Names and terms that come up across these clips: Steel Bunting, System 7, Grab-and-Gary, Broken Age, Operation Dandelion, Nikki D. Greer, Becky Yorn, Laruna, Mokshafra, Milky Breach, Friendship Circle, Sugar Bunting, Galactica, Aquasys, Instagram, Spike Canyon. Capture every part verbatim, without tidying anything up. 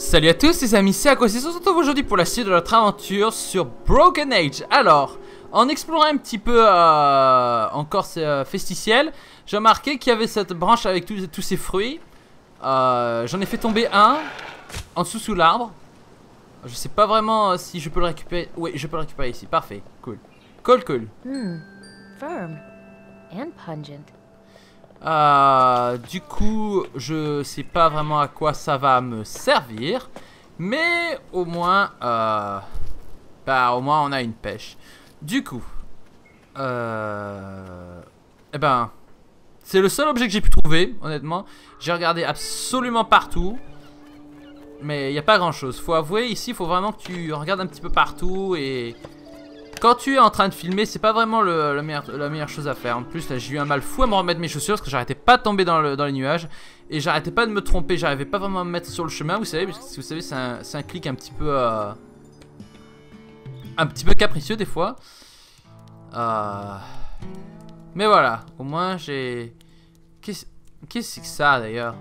Salut à tous les amis, c'est Aquasys, on se retrouve aujourd'hui pour la suite de notre aventure sur Broken Age. Alors, en explorant un petit peu euh, encore ces euh, festiciels, j'ai remarqué qu'il y avait cette branche avec tous, tous ces fruits. euh, J'en ai fait tomber un, en dessous sous l'arbre. Je sais pas vraiment si je peux le récupérer. Oui, je peux le récupérer ici, parfait, cool. Cool, cool. Hmm, firm and pungent. Euh, du coup, je sais pas vraiment à quoi ça va me servir, mais au moins, euh, bah au moins on a une pêche. Du coup, euh, eh ben, c'est le seul objet que j'ai pu trouver. Honnêtement, j'ai regardé absolument partout, mais il n'y a pas grand-chose. Faut avouer, ici, faut vraiment que tu regardes un petit peu partout et quand tu es en train de filmer, c'est pas vraiment le, le meilleur, la meilleure chose à faire. En plus, là, j'ai eu un mal fou à me remettre mes chaussures parce que j'arrêtais pas de tomber dans, le, dans les nuages. Et j'arrêtais pas de me tromper, j'arrivais pas vraiment à me mettre sur le chemin, vous savez, parce que vous savez, c'est un, un clic un petit peu... Euh, un petit peu capricieux des fois. Euh, mais voilà, au moins j'ai... Qu'est-ce que c'est que ça d'ailleurs?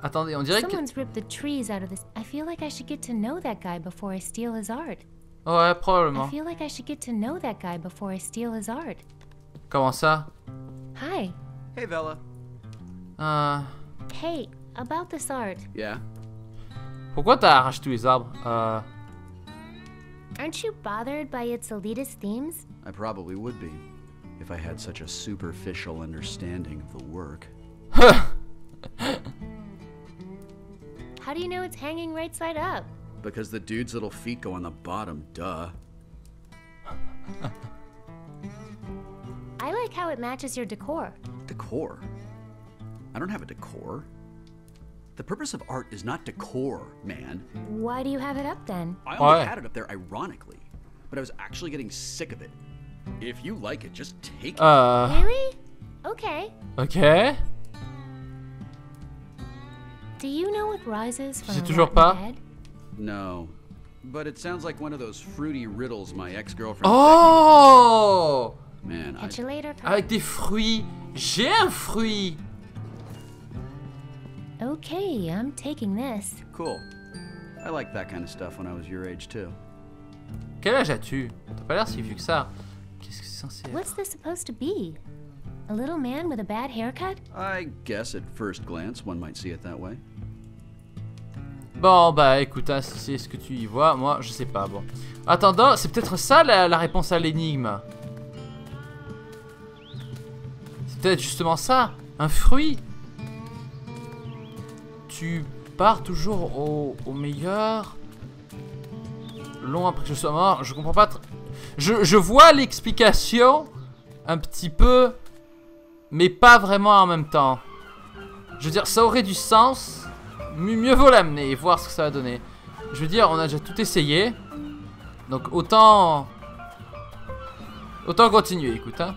Attendez, on dirait que... I feel like I should get to know that guy before I steal his art. Ouais, probablement. Comment ça? Hi. Hey Bella. Euh... Hey, about this art. Yeah. Pourquoi t'as arraché tous les arbres? Euh... Aren't you bothered by its elitist themes? I probably would be, if I had such a superficial understanding of the work. How do you know it's hanging right side up? Because the dude's little feet go on the bottom, duh. I like how it matches your decor. Decor? I don't have a decor. The purpose of art is not decor, man. Why do you have it up then? I only had it up there ironically, but I was actually getting sick of it. If you like it, just take it. Uh, really? Okay. Okay. Do you know what rises from the head? No, but it sounds like one of those fruity riddles my ex-girlfriend. Oh, man, I... Avec des fruits, j'ai un fruit. Okay, I'm taking this. Cool. I like that kind of stuff when I was your age too. Quel âge as-tu? T'as pas l'air si vieux que ça. Qu'est-ce que c'est censé être? What's this supposed to be? A little man with a bad haircut? I guess at first glance one might see it that way. Bon bah écoute, hein, si c'est ce que tu y vois, moi je sais pas, bon. Attendant, c'est peut-être ça la, la réponse à l'énigme. C'est peut-être justement ça, un fruit. Tu pars toujours au, au meilleur. Long après que je sois mort, je comprends pas. Je, je vois l'explication, un petit peu, mais pas vraiment en même temps. Je veux dire, ça aurait du sens. Mieux vaut l'amener et voir ce que ça va donner. Je veux dire, on a déjà tout essayé. Donc autant... Autant continuer, écoute. Hein.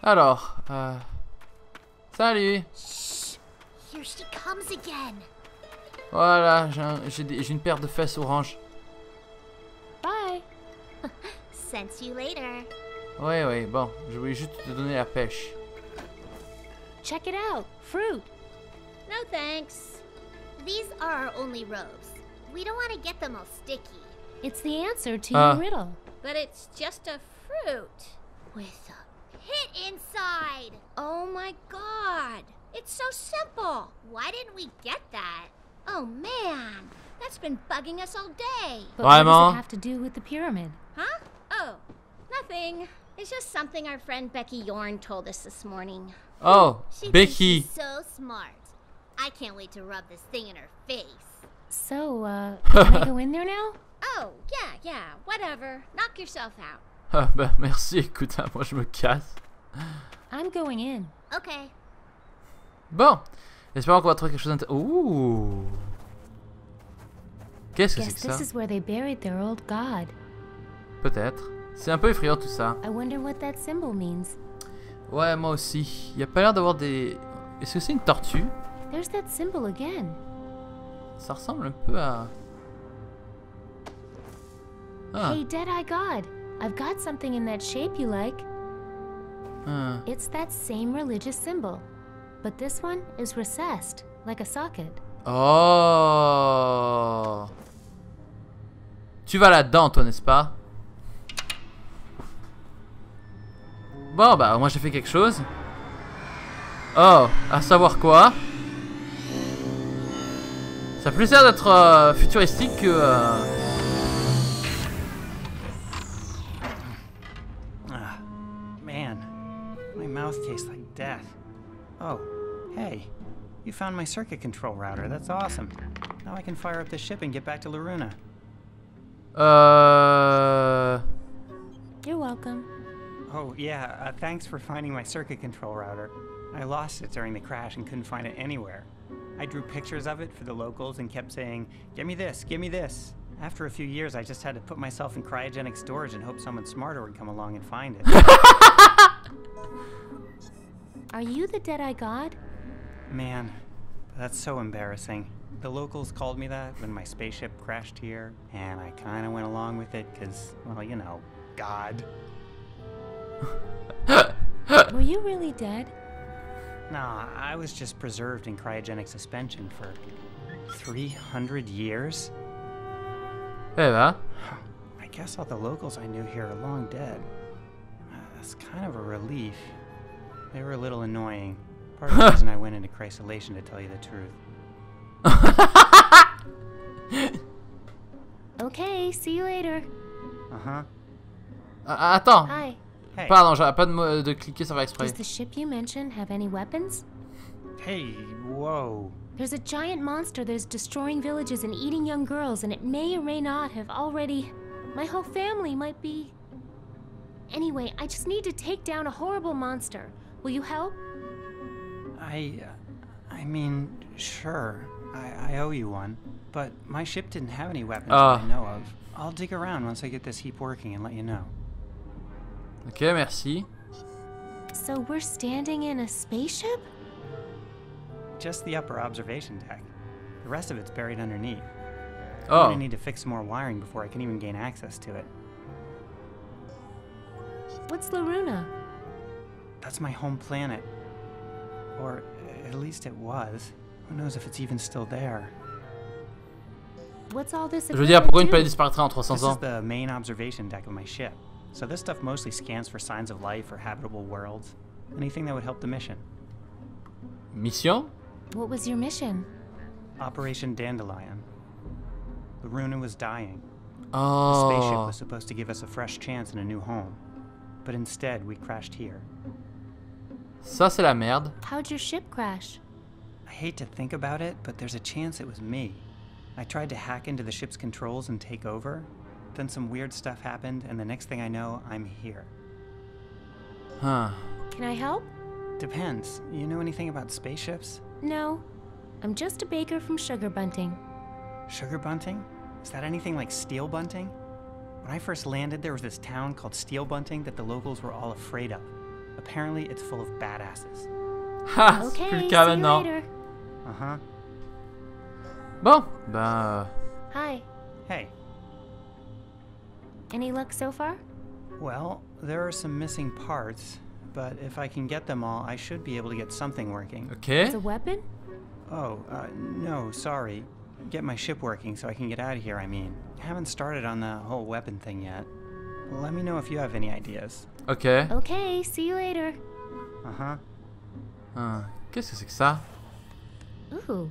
Alors... Euh... Salut. Voilà, j'ai un, j'ai une paire de fesses orange. Bye. Sense you later. Ouais, ouais, bon. Je voulais juste te donner la pêche. Check it out. Fruit. No thanks. These are our only robes. We don't want to get them all sticky. It's the answer to uh. your riddle. But it's just a fruit with a pit inside. Oh my god. It's so simple. Why didn't we get that? Oh man. That's been bugging us all day. But what does it have to do with the pyramid? Huh? Oh, nothing. It's just something our friend Becky Yorn told us this morning. Oh, she Becky. She's so smart. I can't wait to rub this thing in her face. So, uh, can I go in there now? Oh, yeah, yeah, whatever. Knock yourself out. Ah, bah, merci, écoute, hein, moi je me casse. I'm going in. Okay. Bon, espérons qu'on va trouver quelque chose d'intéressant. Ouh. Qu'est-ce que c'est que ça? This is where they buried their old god. Peut-être. C'est un peu effrayant tout ça. I wonder what that symbol means. Ouais, moi aussi. Il a pas l'air d'avoir des... Est-ce que c'est une tortue? There's that symbol again. Ça ressemble un peu à... Ah. Hey, Deadeye God, I've got something in that shape you like. Ah. It's that same religious symbol. but this one is recessed, like a socket. Oh! Tu vas là-dedans, toi, n'est-ce pas? Bon, bah, moi j'ai fait quelque chose. Oh, à savoir quoi? Ça a plus l'air d'être euh, futuristique que... Euh... Ah, man, my mouth tastes like death. Oh, hey, you found my circuit control router. That's awesome. Now I can fire up the ship and get back to Laruna. Uh. You're welcome. Oh yeah, uh, thanks for finding my circuit control router. I lost it during the crash and couldn't find it anywhere. I drew pictures of it for the locals and kept saying, "Give me this, give me this." After a few years, I just had to put myself in cryogenic storage and hope someone smarter would come along and find it. Are you the Deadeye God? Man, that's so embarrassing. The locals called me that when my spaceship crashed here, and I kind of went along with it because, well, you know, God. Were you really dead? Nah, I was just preserved in cryogenic suspension for three hundred years. Hey, that. I guess all the locals I knew here are long dead. Uh, that's kind of a relief. They were a little annoying. Part of the reason I went into chrysolation, to tell you the truth. Okay, see you later. Uh-huh. Uh, attends. Hi. Hey. Pardon, j'arrête pas de, de cliquer sans faire exprès. Does the ship you mentioned have any weapons? Hey, whoa. There's a giant monster that's destroying villages and eating young girls, and it may or may not have already... My whole family might be... Anyway, I just need to take down a horrible monster. Will you help? I... I mean, sure. I, I owe you one. But my ship didn't have any weapons uh. that I know of. I'll dig around once I get this heap working and let you know. Okay, merci. So we're standing in a spaceship? Just the upper observation deck. The rest of it's buried underneath. Oh. I'm gonna need to fix some more wiring before I can even gain access to it. What's Laruna? That's my home planet. Or at least it was. Who knows if it's even still there? What's all this about? Je veux dire, pourquoi une planète disparaîtrait en trois cents ans? This is the main observation deck of my ship. So this stuff mostly scans for signs of life or habitable worlds. Anything that would help the mission. Mission? What was your mission? Operation Dandelion. Laruna was dying. Oh. The spaceship was supposed to give us a fresh chance in a new home. But instead, we crashed here. Ça, c'est la merde. How'd your ship crash? I hate to think about it, but there's a chance it was me. I tried to hack into the ship's controls and take over. Then some weird stuff happened, and the next thing I know, I'm here. Huh. Can I help? Depends. You know anything about spaceships? No. I'm just a baker from Sugar Bunting. Sugar Bunting? Is that anything like Steel Bunting? When I first landed, there was this town called Steel Bunting that the locals were all afraid of. Apparently, it's full of badasses. Ha! Okay, see you later. Uh-huh. Bon, ben... Hi. Hey. Any luck so far? Well, there are some missing parts, but if I can get them all, I should be able to get something working. Okay. It's a weapon? Oh, uh, no, sorry. Get my ship working so I can get out of here, I mean. I haven't started on the whole weapon thing yet. Let me know if you have any ideas. Okay. Okay, see you later. Uh-huh. Uh, qu'est-ce que c'est que ça? Ooh,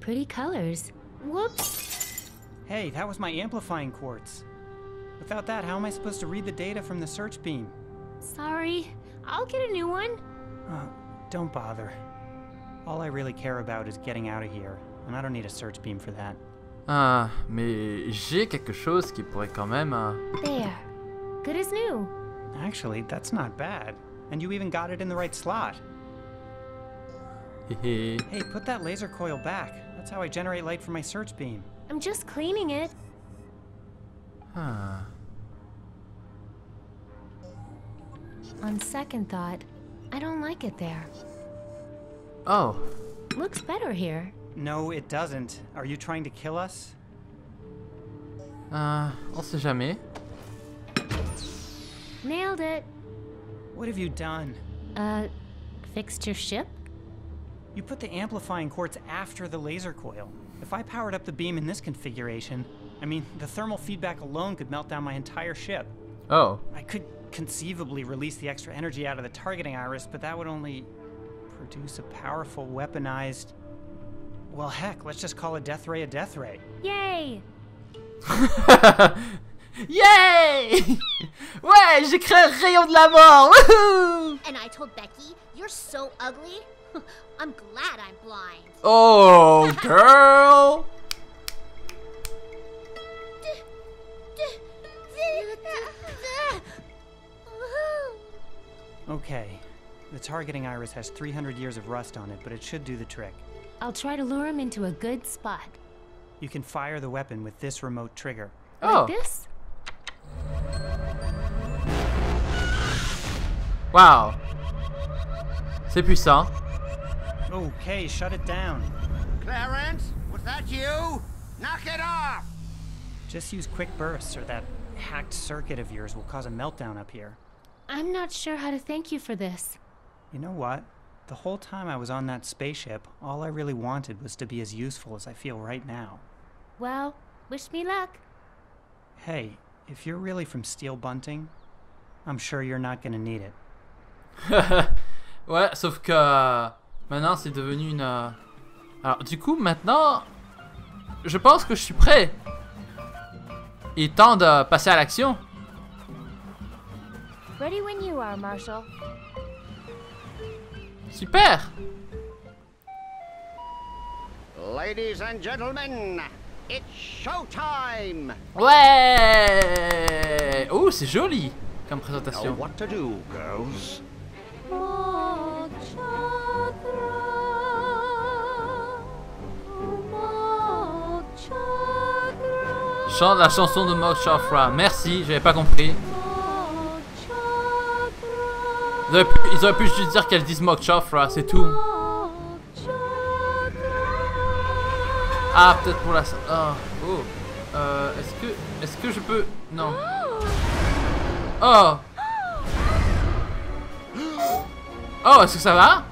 pretty colors. Whoops. Hey, that was my amplifying quartz. Without that, how am I supposed to read the data from the search beam? Sorry, I'll get a new one. Uh, don't bother. All I really care about is getting out of here, and I don't need a search beam for that. Ah, mais j'ai quelque chose qui pourrait quand même. Uh... There, good as new. Actually, that's not bad, and you even got it in the right slot. Hey, put that laser coil back. That's how I generate light from my search beam. I'm just cleaning it. Huh. On second thought, I don't like it there. Oh. Looks better here. No, it doesn't. Are you trying to kill us? Uh, on sait jamais. Nailed it. What have you done? Uh, fixed your ship? You put the amplifying quartz after the laser coil. If I powered up the beam in this configuration, I mean, the thermal feedback alone could melt down my entire ship. Oh. I could conceivably release the extra energy out of the targeting iris, but that would only produce a powerful weaponized... Well, heck, let's just call a death ray a death ray. Yay! Yay! Ouais, j'ai créé un rayon de la mort! Woohoo! And I told Becky, you're so ugly. I'm glad I'm blind. Oh, girl! Okay, the targeting iris has three hundred years of rust on it, but it should do the trick. I'll try to lure him into a good spot. You can fire the weapon with this remote trigger. Oh. Like this? Wow. C'est puissant. Okay, shut it down. Clarence, was that you? Knock it off! Just use quick bursts, or that hacked circuit of yours will cause a meltdown up here. I'm not sure how to thank you for this. You know what? The whole time I was on that spaceship, all I really wanted was to be as useful as I feel right now. Well, wish me luck. Hey, if you're really from Steel Bunting, I'm sure you're not gonna need it. Ouais, sauf que euh, maintenant c'est devenu une... Euh... Alors du coup, maintenant, je pense que je suis prêt. Il est temps de passer à l'action. Ready when you are, Marshall. Super! Ladies and gentlemen, it's showtime! Ouais! Oh, c'est joli comme présentation. You know what to do, girls. Chante la chanson de Mokshafra. Merci, j'avais pas compris. Ils auraient pu, ils auraient pu juste dire qu'elles disent Mokshafra, c'est tout. Ah, peut-être pour la... Ah, oh. Euh, est-ce que... Est-ce que je peux... Non. Oh. Oh, est-ce que ça va?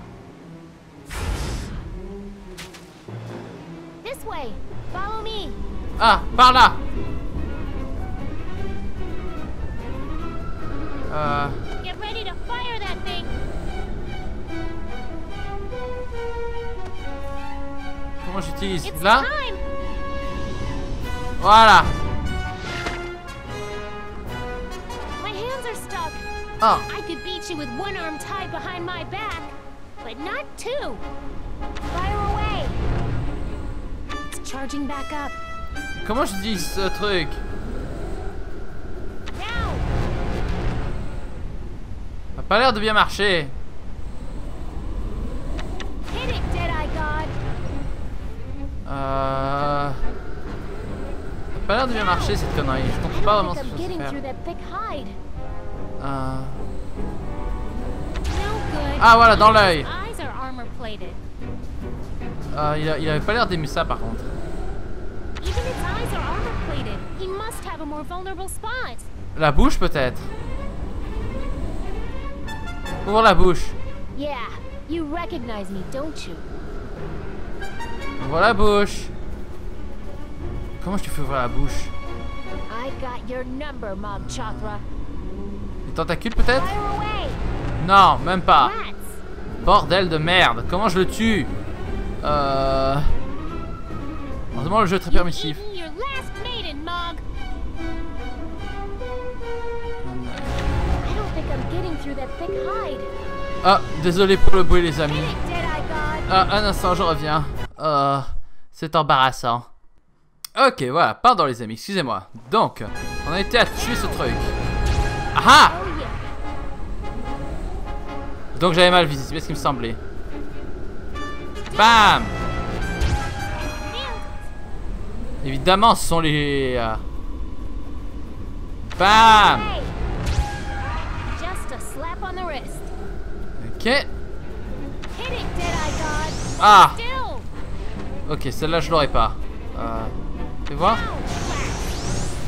This way. Follow me. Ah, par là. Euh... Get ready to fire that thing. Comment j'utilise? Là? Voilà. My hands are stuck. Oh. I could beat you with one arm tied behind my back, but not two. Fire away. It's charging back up. Comment j'utilise ce truc? Pas l'air de bien marcher. Euh... Pas l'air de bien marcher cette connerie. Je comprends pas vraiment ce que je veux faire. Euh... Ah voilà, dans l'œil. Euh, il, il avait pas l'air d'aimer ça par contre. La bouche peut-être. Ouvre la bouche. Yeah, you recognize me, don't you? Ouvre la bouche. Comment je te fais ouvrir la bouche? I got your number, Mom Chakra. Les tentacules peut-être? Non, même pas. Bordel de merde, comment je le tue? Euh... Heureusement le jeu est très permissif. Ah, désolé pour le bruit les amis. Ah, un instant, je reviens. Ah, oh, c'est embarrassant. Ok, voilà, pardon les amis, excusez-moi. Donc, on a été à tuer ce truc. Ah! Donc j'avais mal visé, c'est ce qui me semblait. Bam! Évidemment, ce sont les... Euh... Bam! Ok. Ah. Ok, celle-là je l'aurais pas. Euh, fais voir.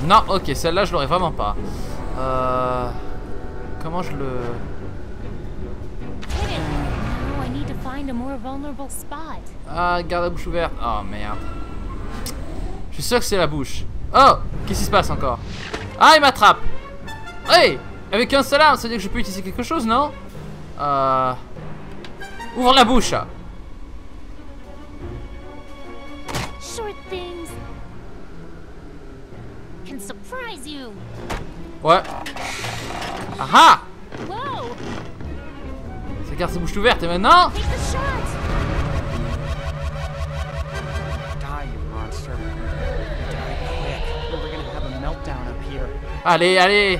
Non, ok, celle-là je l'aurais vraiment pas. Euh, comment je le... find a more vulnerable spot. Ah, garde la bouche ouverte. Oh merde. Je suis sûr que c'est la bouche. Oh, qu'est-ce qui se passe encore? Ah, il m'attrape. Hey, avec un seul arme, ça veut dire que je peux utiliser quelque chose, non? Euh... Ouvre la bouche. Short things can surprise you. Ouais. Ah! La carte se bouche ouverte et maintenant. Allez, allez.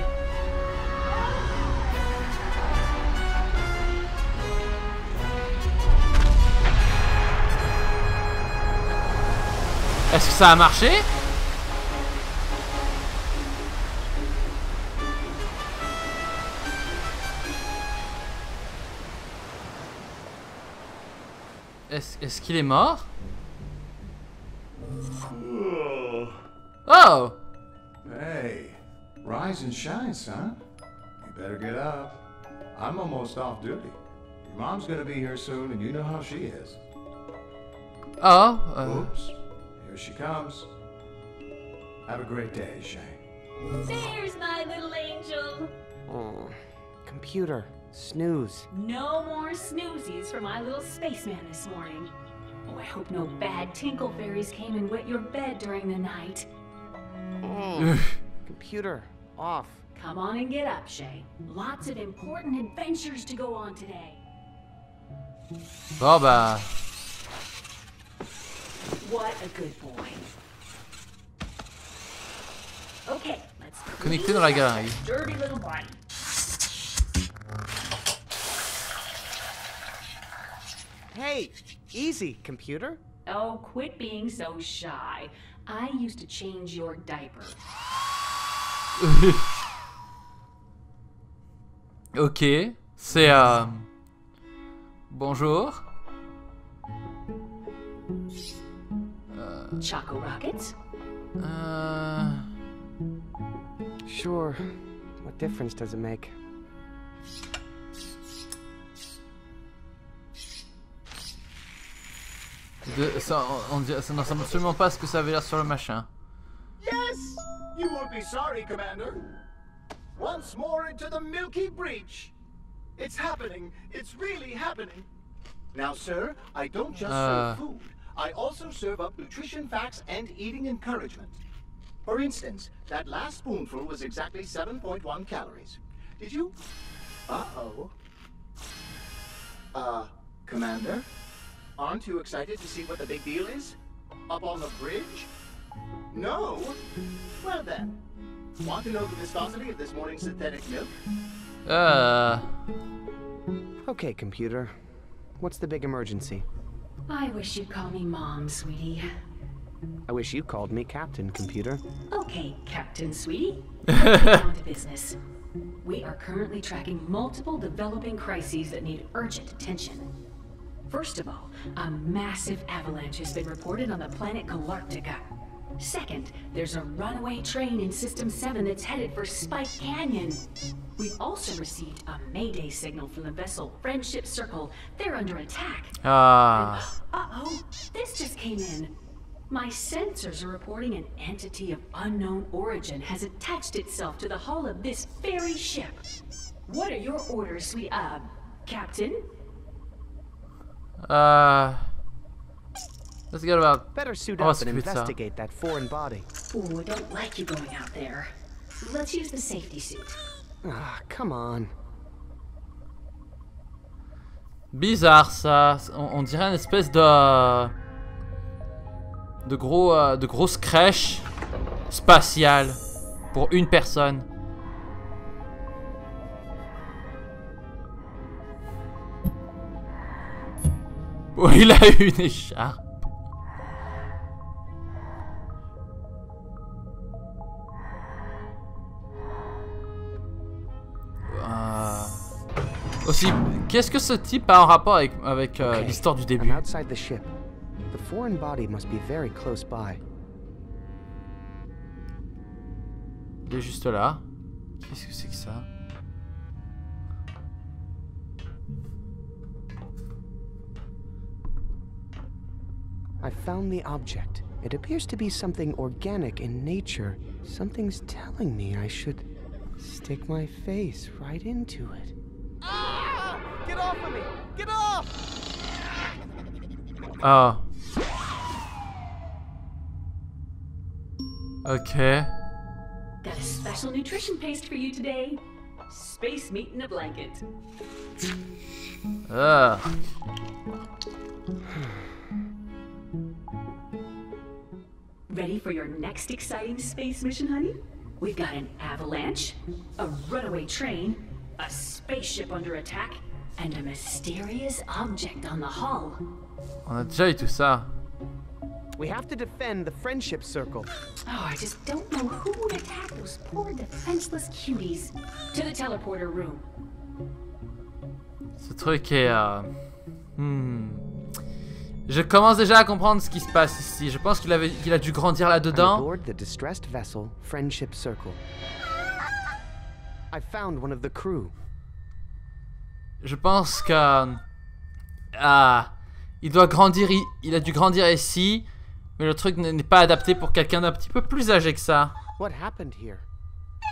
Est-ce que ça a marché? Est-ce est-ce qu'il est mort? Oh! Hey, rise and shine, son. You better get up. I'm almost off duty. Your mom's gonna be here soon, and you know how she is. Oh. Uh... Oops. Here she comes. Have a great day, Shane. There's my little angel. Oh, computer. Snooze. No more snoozies for my little spaceman this morning. Oh, I hope no bad tinkle fairies came and wet your bed during the night. Oh, computer, off. Come on and get up, Shay. Lots of important adventures to go on today. Baba. What a good boy. Okay, let's connecté dans la galerie. Dirty little body. Hey, easy, computer. Oh, quit being so shy. I used to change your diaper. Ok, c'est euh... bonjour. Euh... Choco rockets. Euh... Sure. What difference does it make? De, ça, on, on, ça ne ressemble absolument pas à ce que ça avait l'air sur le machin. Yes, you won't be sorry, Commander. Once more into the Milky Breach. It's happening. It's really happening. Now, sir, I don't just uh. serve food. I also serve up nutrition facts and eating encouragement. For instance, that last spoonful was exactly seven point one calories. Did you? Uh-oh. Uh, Commander? Aren't you excited to see what the big deal is? Up on the bridge? No? Well then, want to know the viscosity of this morning's synthetic milk? Uh... Okay, computer. What's the big emergency? I wish you'd call me Mom, sweetie. I wish you called me Captain, computer. Okay, Captain, sweetie. Let's get down to business. We are currently tracking multiple developing crises that need urgent attention. First of all, a massive avalanche has been reported on the planet Galactica. Second, there's a runaway train in System seven that's headed for Spike Canyon. We've also received a mayday signal from the vessel Friendship Circle. They're under attack. Ah. Uh. Uh-oh, this just came in. My sensors are reporting an entity of unknown origin has attached itself to the hull of this very ship. What are your orders, sweet uh, Captain? Uh, let's get about. Better suit up and investigate that foreign body. Ooh, I don't like you going out there. Let's use the safety suit. Ah, come on. Bizarre ça. On, on dirait une espèce de de gros euh, de grosse crèche spatiale pour une personne. Oh, il a eu une écharpe. Ah. Aussi, qu'est-ce que ce type a en rapport avec, avec euh, okay, l'histoire du début? Il est juste là. Qu'est-ce que c'est que ça? I found the object. It appears to be something organic in nature. Something's telling me I should stick my face right into it. Ah! Get off of me! Get off! Oh. Okay. Got a special nutrition paste for you today. Space meat in a blanket. Ugh. Ready for your next exciting space mission, honey? We've got an avalanche, a runaway train, a spaceship under attack, and a mysterious object on the hull. On a déjà eu tout ça. We have to defend the Friendship Circle. Oh, I just don't know who would attack those poor defenseless cuties. To the teleporter room. Ce truc est... Euh... Hmm. Je commence déjà à comprendre ce qui se passe ici. Je pense qu'il avait... qu'il a dû grandir là-dedans. On board the distressed vessel, Friendship Circle. I found one of the crew. Je pense que... Ah... Il doit grandir... Il, il a dû grandir ici. Mais le truc n'est pas adapté pour quelqu'un d'un petit peu plus âgé que ça. What happened here? There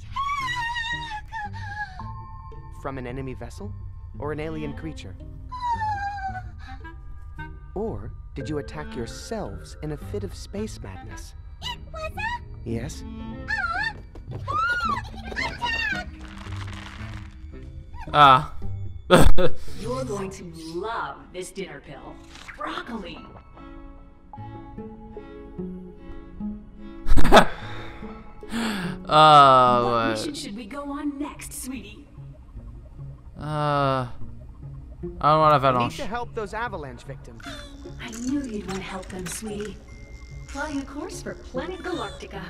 was an attack! From an enemy vessel? Or an alien creature? Or did you attack yourselves in a fit of space madness? It was a... Yes? Attack! Ah. You're going to love this dinner pill. Broccoli. Ah, uh, what mission should we go on next, sweetie? Uh, I want avalanche. We need to help those avalanche victims. I knew you'd want to help them, sweetie. Fly a course for planet Galactica.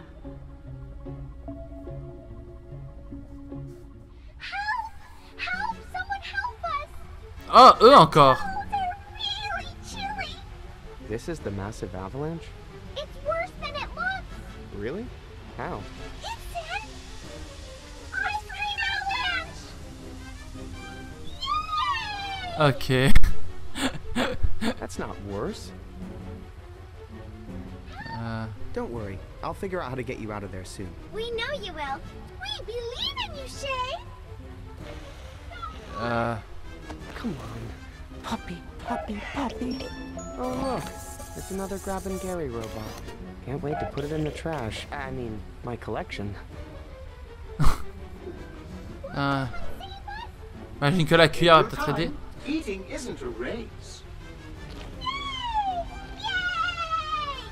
Oh, eux encore. Oh, they're really cheery. This is the massive avalanche? It's worse than it looks. Really? How? It's an ice cream avalanche. Yay! Okay. That's not worse. Uh, Don't worry. I'll figure out how to get you out of there soon. We know you will. We believe in you, Shay. Uh. Come on, puppy, puppy, puppy. Oh, look, it's another Grab-and-Gary robot. Can't wait to put it in the trash. I mean, my collection. uh, imagine que la cuillère va peut-être aider. Eating isn't a race. Yay! Yay!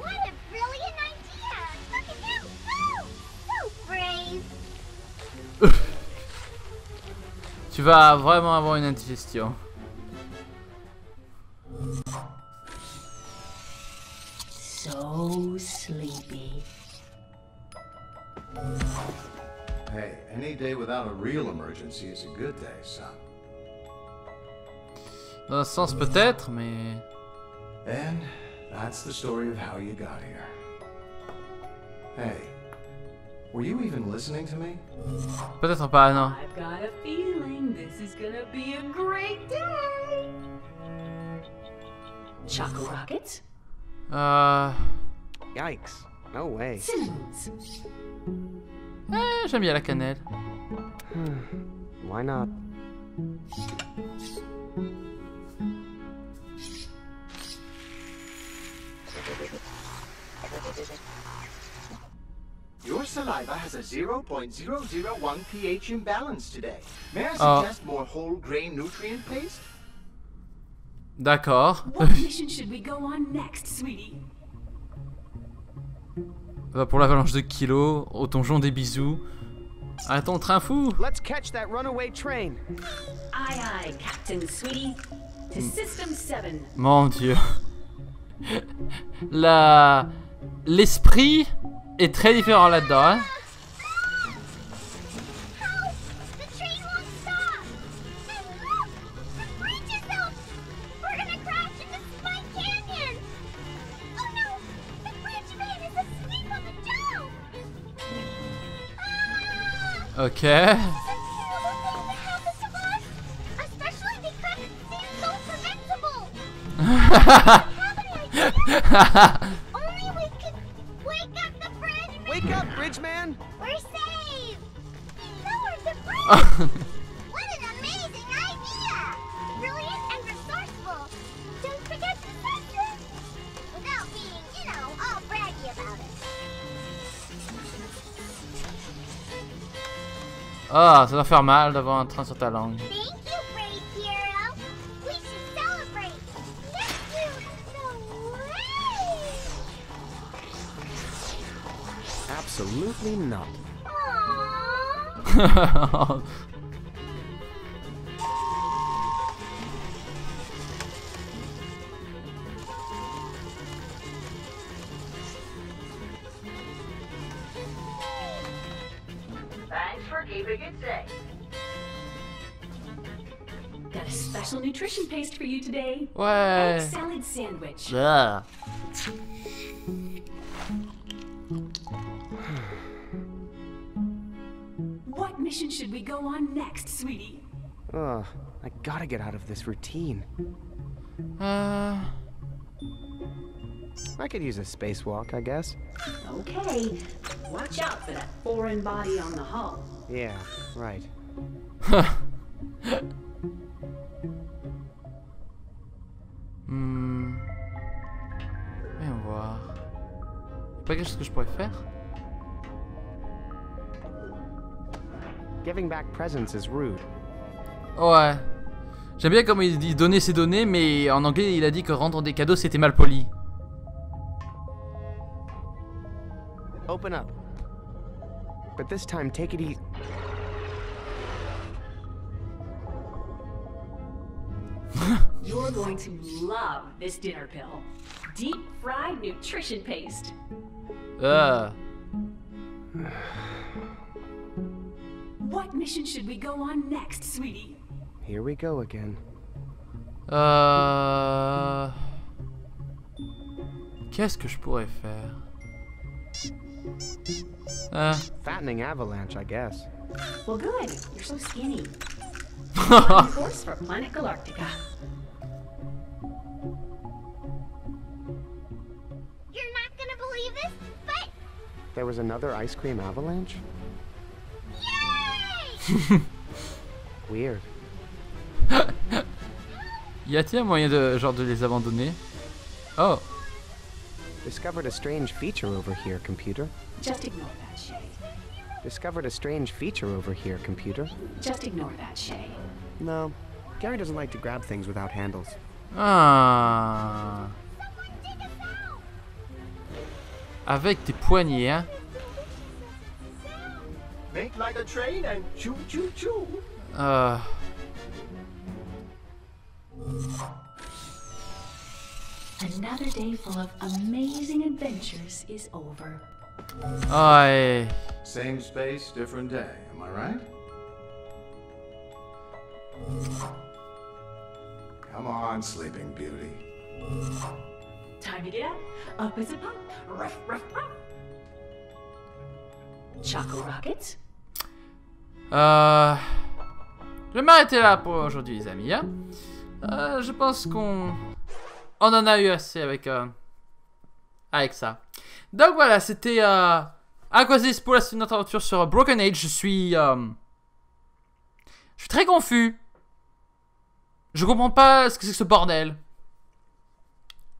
What a brilliant idea! Look at you! Woo! So brave! Tu vas vraiment avoir une indigestion. So sleepy. Hey, any day without a real emergency is a good day, son. Dans un sens peut-être, mais. And that's the story of how you got here. Hey. Were you even listening to me? Peut-être pas, non. I've got a feeling this is gonna be a great day. Choco rockets? Uh. Yikes! No way. Eh, j'aime bien la cannelle. Why not? Your saliva has a zero point zero zero one pH imbalance today. May I suggest oh. more whole grain nutrient paste? D'accord. What mission should we go on next, sweetie? Va pour l'avalanche de kilos, au donjon des bisous. À ton train fou. Let's catch that runaway train. Aye aye, Captain Sweetie. To System seven. Mon Dieu. La l'esprit est très différent là-dedans, hein. Ok. Only we could wake up the bridge man. Wake up, bridge man. We're saved. So is the bridge. What an amazing idea. Brilliant and resourceful. Don't forget the system. Without being, you know, all braggy about it. Ah, ça doit faire mal d'avoir un train sur ta langue. Absolutely not. Aww. Thanks for keeping it safe. Got a special nutrition paste for you today. What? Egg salad sandwich. Yeah. What mission should we go on next, sweetie? Ugh, I gotta get out of this routine. Uh... I could use a spacewalk, I guess. Okay, watch out for that foreign body on the hull. Yeah, right. Hmm... Viens voir. Y'a pas quelque chose que je pourrais faire? Giving back presents is rude. Ouais. J'aime bien comme il dit donner ses données, mais en anglais il a dit que rendre des cadeaux c'était mal poli. Open up. But this time take it easy. You're going to love this dinner pill. Deep fried nutrition paste. Ah. Uh. What mission should we go on next, sweetie? Here we go again. Euh... Qu'est-ce que je pourrais faire? Euh... Fattening avalanche, I guess. Well, good. You're so skinny. On course for Planet Galactica. You're not gonna believe this, but... There was another ice cream avalanche? Weird. Y a-t-il moyen de genre de les abandonner? Oh. Discovered a strange feature over here, computer. Just ignore that shade. Discovered a strange feature over here, computer. Just ignore that shade. No, Gary doesn't like to grab things without handles. Ah. Avec tes poignets, hein? Make like a train and choo choo choo. Uh. Another day full of amazing adventures is over. Aye. Same space, different day. Am I right? Come on, Sleeping Beauty. Time to get up. Up is a pop. Ruff ruff ruff. Choco Rocket. Euh, je vais m'arrêter là pour aujourd'hui, les amis. Hein. Euh, je pense qu'on on en a eu assez avec euh, avec ça. Donc voilà, c'était euh, Aquasis pour la suite de notre aventure sur Broken Age. Je suis euh, je suis très confus. Je comprends pas ce que c'est que ce bordel.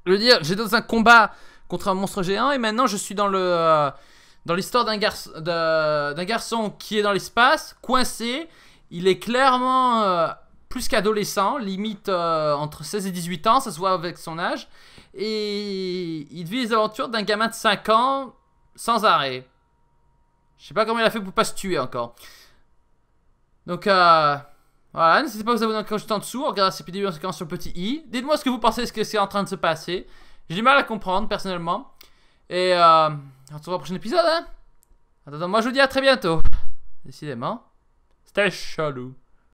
Je veux dire, j'étais dans un combat contre un monstre géant et maintenant je suis dans le euh, dans l'histoire d'un garçon, d'un garçon qui est dans l'espace, coincé. Il est clairement euh, plus qu'adolescent, limite euh, entre seize et dix-huit ans, ça se voit avec son âge. Et il vit les aventures d'un gamin de cinq ans sans arrêt. Je sais pas comment il a fait pour pas se tuer encore. Donc euh, voilà, n'hésitez pas à vous abonner juste en dessous, regardez cette vidéo en cliquant sur le petit i. Dites-moi ce que vous pensez de ce qui est en train de se passer. J'ai du mal à comprendre personnellement. Et euh, on se retrouve au prochain épisode, hein. Attends, moi je vous dis à très bientôt. Décidément, c'était chelou.